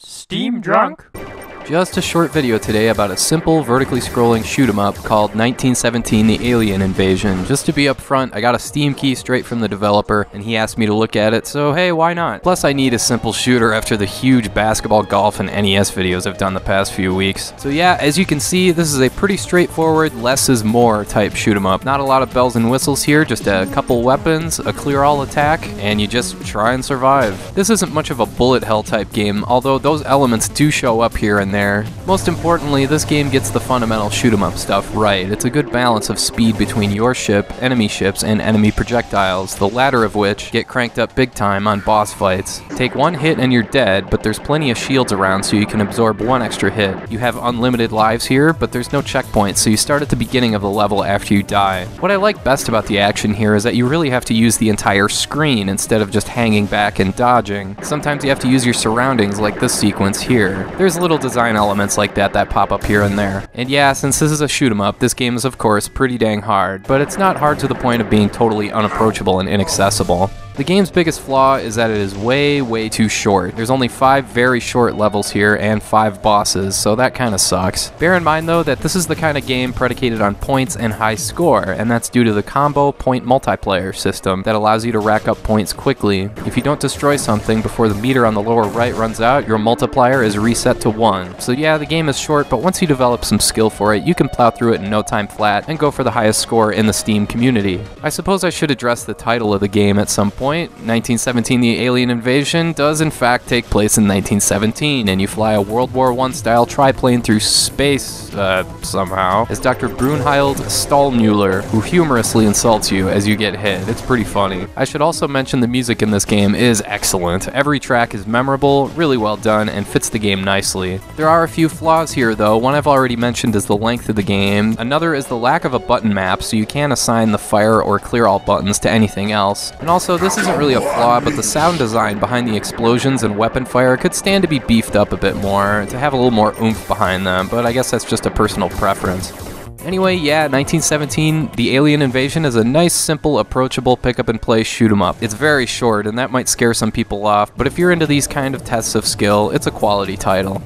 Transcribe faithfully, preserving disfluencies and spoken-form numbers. Steam drunk? Just a short video today about a simple vertically scrolling shoot 'em up called nineteen seventeen The Alien Invasion. Just to be upfront, I got a Steam key straight from the developer and he asked me to look at it, so hey, why not? Plus I need a simple shooter after the huge basketball, golf, and N E S videos I've done the past few weeks. So yeah, as you can see, this is a pretty straightforward less is more type shoot 'em up. Not a lot of bells and whistles here, just a couple weapons, a clear all attack, and you just try and survive. This isn't much of a bullet hell type game, although those elements do show up here and there. Most importantly, this game gets the fundamental shoot 'em up stuff right. It's a good balance of speed between your ship, enemy ships, and enemy projectiles, the latter of which get cranked up big time on boss fights. Take one hit and you're dead, but there's plenty of shields around so you can absorb one extra hit. You have unlimited lives here, but there's no checkpoints, so you start at the beginning of the level after you die. What I like best about the action here is that you really have to use the entire screen instead of just hanging back and dodging. Sometimes you have to use your surroundings like this sequence here. There's little design elements like that that pop up here and there. And yeah, since this is a shoot 'em up, this game is of course pretty dang hard, but it's not hard to the point of being totally unapproachable and inaccessible. The game's biggest flaw is that it is way, way too short. There's only five very short levels here and five bosses, so that kinda sucks. Bear in mind though that this is the kind of game predicated on points and high score, and that's due to the combo point multiplayer system that allows you to rack up points quickly. If you don't destroy something before the meter on the lower right runs out, your multiplier is reset to one. So yeah, the game is short, but once you develop some skill for it, you can plow through it in no time flat and go for the highest score in the Steam community. I suppose I should address the title of the game at some point. nineteen seventeen The Alien Invasion does in fact take place in nineteen seventeen, and you fly a World War One style triplane through space, uh, somehow, as Doctor Brunhild Stahlmüller, who humorously insults you as you get hit. It's pretty funny. I should also mention the music in this game is excellent. Every track is memorable, really well done, and fits the game nicely. There are a few flaws here though. One I've already mentioned is the length of the game. Another is the lack of a button map, so you can't assign the fire or clear all buttons to anything else. And also, this This isn't really a flaw, but the sound design behind the explosions and weapon fire could stand to be beefed up a bit more, to have a little more oomph behind them, but I guess that's just a personal preference. Anyway, yeah, nineteen seventeen The Alien Invasion is a nice, simple, approachable pick-up-and-play shoot-em-up. It's very short, and that might scare some people off, but if you're into these kind of tests of skill, it's a quality title.